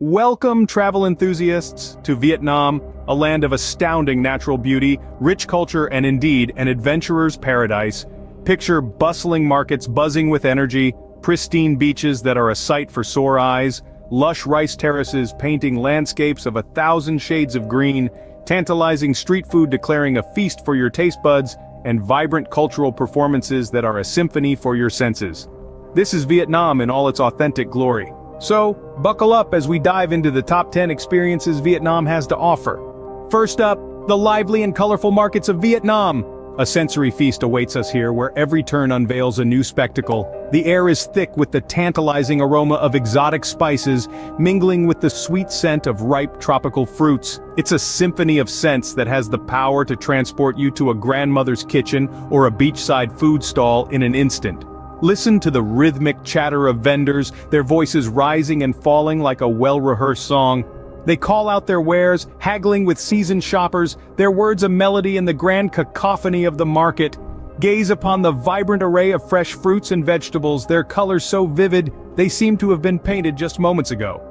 Welcome, travel enthusiasts, to Vietnam, a land of astounding natural beauty, rich culture, and indeed, an adventurer's paradise. Picture bustling markets buzzing with energy, pristine beaches that are a sight for sore eyes, lush rice terraces painting landscapes of 1,000 shades of green, tantalizing street food declaring a feast for your taste buds, and vibrant cultural performances that are a symphony for your senses. This is Vietnam in all its authentic glory. So, buckle up as we dive into the top 10 experiences Vietnam has to offer. First up, the lively and colorful markets of Vietnam. A sensory feast awaits us here where every turn unveils a new spectacle. The air is thick with the tantalizing aroma of exotic spices, mingling with the sweet scent of ripe tropical fruits. It's a symphony of scents that has the power to transport you to a grandmother's kitchen or a beachside food stall in an instant. Listen to the rhythmic chatter of vendors, their voices rising and falling like a well-rehearsed song. They call out their wares, haggling with seasoned shoppers, their words a melody in the grand cacophony of the market. Gaze upon the vibrant array of fresh fruits and vegetables, their colors so vivid, they seem to have been painted just moments ago.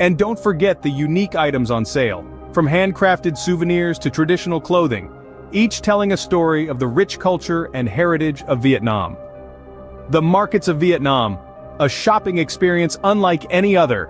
And don't forget the unique items on sale, from handcrafted souvenirs to traditional clothing, each telling a story of the rich culture and heritage of Vietnam. The markets of Vietnam, a shopping experience unlike any other.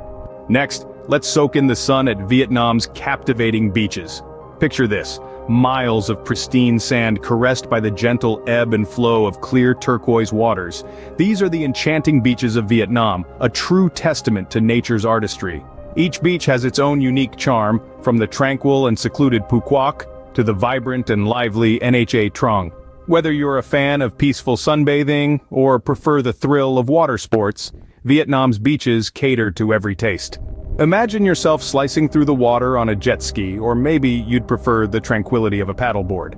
Next, let's soak in the sun at Vietnam's captivating beaches. Picture this, miles of pristine sand caressed by the gentle ebb and flow of clear turquoise waters. These are the enchanting beaches of Vietnam, a true testament to nature's artistry. Each beach has its own unique charm, from the tranquil and secluded Phu Quoc to the vibrant and lively Nha Trang. Whether you're a fan of peaceful sunbathing or prefer the thrill of water sports, Vietnam's beaches cater to every taste. Imagine yourself slicing through the water on a jet ski, or maybe you'd prefer the tranquility of a paddleboard.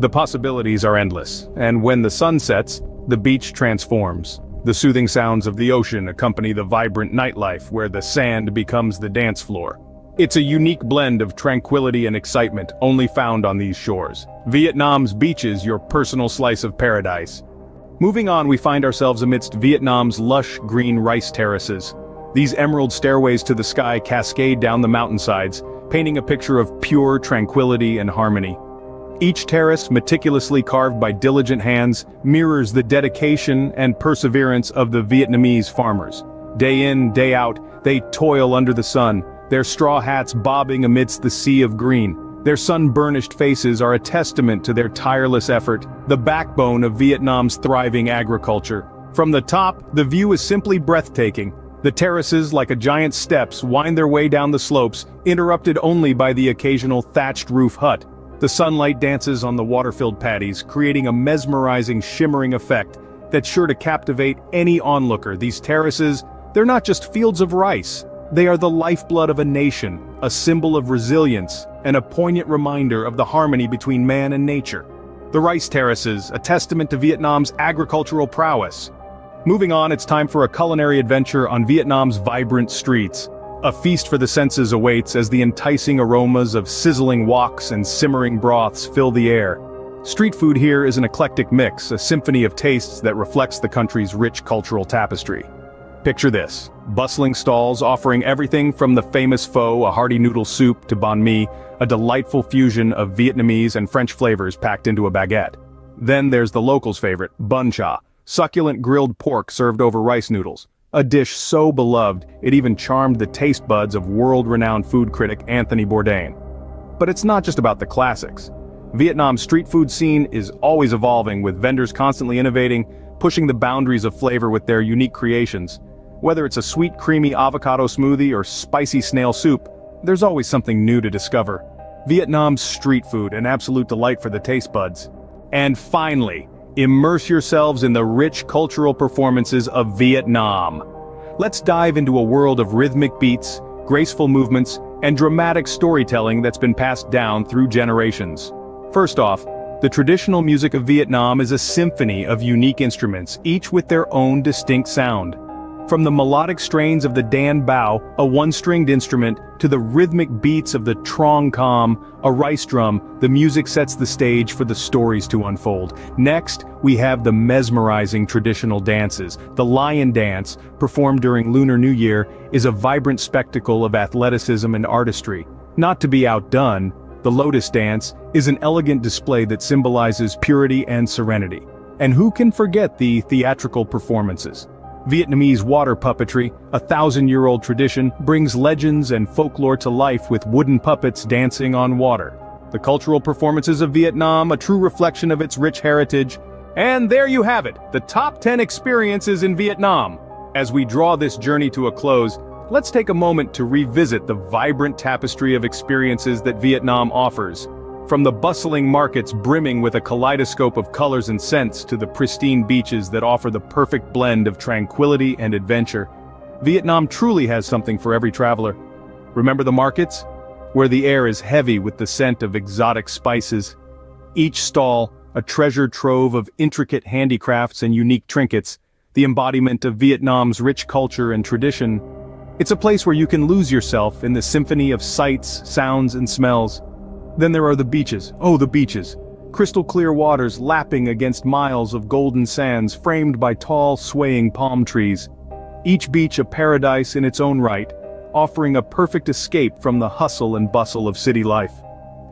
The possibilities are endless, and when the sun sets, the beach transforms. The soothing sounds of the ocean accompany the vibrant nightlife where the sand becomes the dance floor. It's a unique blend of tranquility and excitement only found on these shores. Vietnam's beaches, your personal slice of paradise. Moving on, we find ourselves amidst Vietnam's lush green rice terraces. These emerald stairways to the sky cascade down the mountainsides, painting a picture of pure tranquility and harmony. Each terrace, meticulously carved by diligent hands, mirrors the dedication and perseverance of the Vietnamese farmers. Day in, day out, they toil under the sun, their straw hats bobbing amidst the sea of green. Their sun-burnished faces are a testament to their tireless effort, the backbone of Vietnam's thriving agriculture. From the top, the view is simply breathtaking. The terraces, like a giant steps, wind their way down the slopes, interrupted only by the occasional thatched roof hut. The sunlight dances on the water-filled patties, creating a mesmerizing shimmering effect that's sure to captivate any onlooker. These terraces, they're not just fields of rice. They are the lifeblood of a nation, a symbol of resilience, and a poignant reminder of the harmony between man and nature. The rice terraces, a testament to Vietnam's agricultural prowess. Moving on, it's time for a culinary adventure on Vietnam's vibrant streets. A feast for the senses awaits as the enticing aromas of sizzling woks and simmering broths fill the air. Street food here is an eclectic mix, a symphony of tastes that reflects the country's rich cultural tapestry. Picture this, bustling stalls offering everything from the famous pho, a hearty noodle soup, to banh mi, a delightful fusion of Vietnamese and French flavors packed into a baguette. Then there's the locals' favorite, bun cha, succulent grilled pork served over rice noodles, a dish so beloved it even charmed the taste buds of world-renowned food critic Anthony Bourdain. But it's not just about the classics. Vietnam's street food scene is always evolving, with vendors constantly innovating, pushing the boundaries of flavor with their unique creations. Whether it's a sweet creamy avocado smoothie or spicy snail soup, there's always something new to discover. Vietnam's street food, an absolute delight for the taste buds. And finally, immerse yourselves in the rich cultural performances of Vietnam. Let's dive into a world of rhythmic beats, graceful movements, and dramatic storytelling that's been passed down through generations. First off, the traditional music of Vietnam is a symphony of unique instruments, each with their own distinct sound. From the melodic strains of the Dan Bao, a one-stringed instrument, to the rhythmic beats of the Trong Kam, a rice drum, the music sets the stage for the stories to unfold. Next, we have the mesmerizing traditional dances. The Lion Dance, performed during Lunar New Year, is a vibrant spectacle of athleticism and artistry. Not to be outdone, the Lotus Dance is an elegant display that symbolizes purity and serenity. And who can forget the theatrical performances? Vietnamese water puppetry, a thousand-year-old tradition, brings legends and folklore to life with wooden puppets dancing on water. The cultural performances of Vietnam, a true reflection of its rich heritage. And there you have it, the top 10 experiences in Vietnam. As we draw this journey to a close, let's take a moment to revisit the vibrant tapestry of experiences that Vietnam offers. From the bustling markets brimming with a kaleidoscope of colors and scents to the pristine beaches that offer the perfect blend of tranquility and adventure, Vietnam truly has something for every traveler. Remember the markets? Where the air is heavy with the scent of exotic spices. Each stall, a treasure trove of intricate handicrafts and unique trinkets, the embodiment of Vietnam's rich culture and tradition. It's a place where you can lose yourself in the symphony of sights, sounds, and smells. Then there are the beaches, oh the beaches. Crystal clear waters lapping against miles of golden sands framed by tall, swaying palm trees. Each beach a paradise in its own right, offering a perfect escape from the hustle and bustle of city life.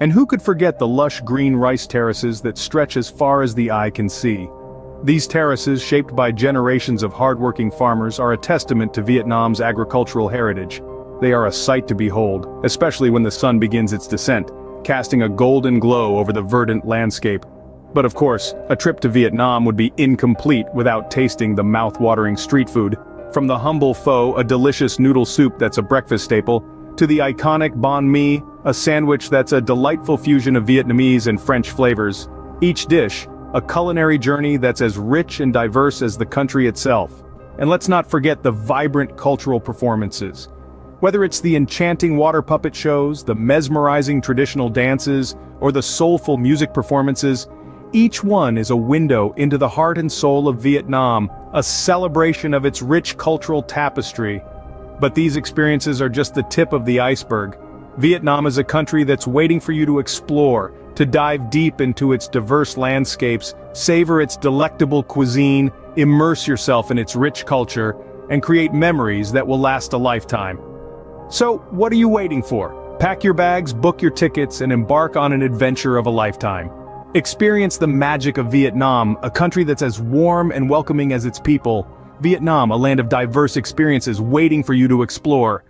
And who could forget the lush green rice terraces that stretch as far as the eye can see? These terraces, shaped by generations of hardworking farmers, are a testament to Vietnam's agricultural heritage. They are a sight to behold, especially when the sun begins its descent, casting a golden glow over the verdant landscape. But of course, a trip to Vietnam would be incomplete without tasting the mouth-watering street food. From the humble pho, a delicious noodle soup that's a breakfast staple, to the iconic banh mi, a sandwich that's a delightful fusion of Vietnamese and French flavors. Each dish, a culinary journey that's as rich and diverse as the country itself. And let's not forget the vibrant cultural performances. Whether it's the enchanting water puppet shows, the mesmerizing traditional dances, or the soulful music performances, each one is a window into the heart and soul of Vietnam, a celebration of its rich cultural tapestry. But these experiences are just the tip of the iceberg. Vietnam is a country that's waiting for you to explore, to dive deep into its diverse landscapes, savor its delectable cuisine, immerse yourself in its rich culture, and create memories that will last a lifetime. So, what are you waiting for? Pack your bags, book your tickets, and embark on an adventure of a lifetime. Experience the magic of Vietnam, a country that's as warm and welcoming as its people. Vietnam, a land of diverse experiences waiting for you to explore.